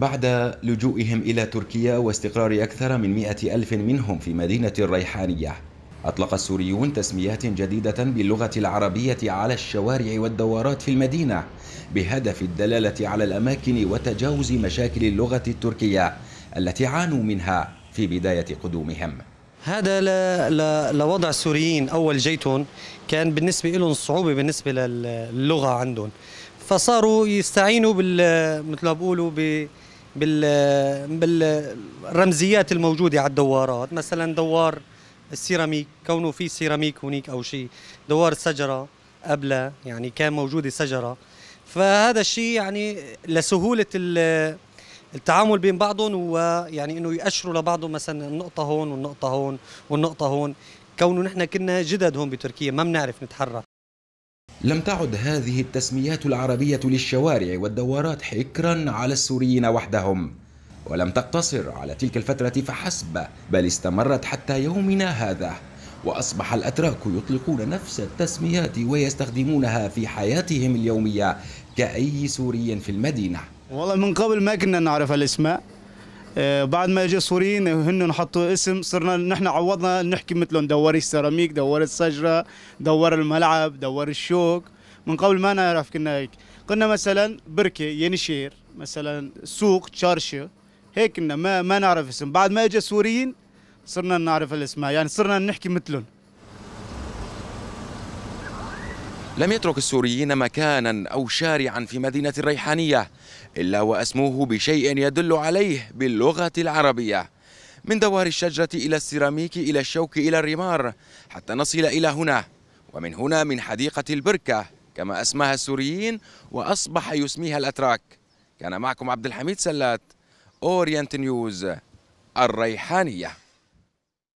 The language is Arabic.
بعد لجوئهم إلى تركيا واستقرار أكثر من 100,000 منهم في مدينة الريحانية. أطلق السوريون تسميات جديدة باللغة العربية على الشوارع والدوارات في المدينة بهدف الدلالة على الأماكن وتجاوز مشاكل اللغة التركية التي عانوا منها في بداية قدومهم. هذا لوضع السوريين أول جيتهم كان بالنسبة لهم صعوبة بالنسبة للغة عندهم، فصاروا يستعينوا مثل ما بقولوا بالرمزيات الموجودة على الدوارات، مثلا دوار السيراميك كونه في سيراميك هناك أو شيء، دوار الشجرة قبله يعني كان موجودة شجرة، فهذا الشيء يعني لسهولة التعامل بين بعضهم، ويعني انه يأشروا لبعضهم مثلا النقطة هون والنقطة هون والنقطة هون، كونه نحن كنا جدد هون بتركيا ما بنعرف نتحرك. لم تعد هذه التسميات العربية للشوارع والدوارات حكرا على السوريين وحدهم، ولم تقتصر على تلك الفترة فحسب، بل استمرت حتى يومنا هذا، وأصبح الأتراك يطلقون نفس التسميات ويستخدمونها في حياتهم اليومية كأي سوري في المدينة. والله من قبل ما كنا نعرف الأسماء، بعد ما يجي السوريين هن نحطوا اسم صرنا نحن عوضنا نحكي مثلهم دوار السيراميك، دوار الشجرة، دوار الملعب، دوار الشوك. من قبل ما نعرف كنا هيك، قلنا مثلا بركة، ينشير، مثلا سوق، تشارشة، هيك كنا ما نعرف اسم. بعد ما اجى السوريين صرنا نعرف الاسماء، يعني صرنا نحكي مثلهم. لم يترك السوريين مكانا أو شارعا في مدينة الريحانية إلا وأسموه بشيء يدل عليه باللغة العربية، من دوار الشجرة إلى السيراميك إلى الشوك إلى الرمار حتى نصل إلى هنا، ومن هنا من حديقة البركة كما أسماها السوريين وأصبح يسميها الأتراك. كان معكم عبد الحميد سلات، أورينت نيوز، الريحانية.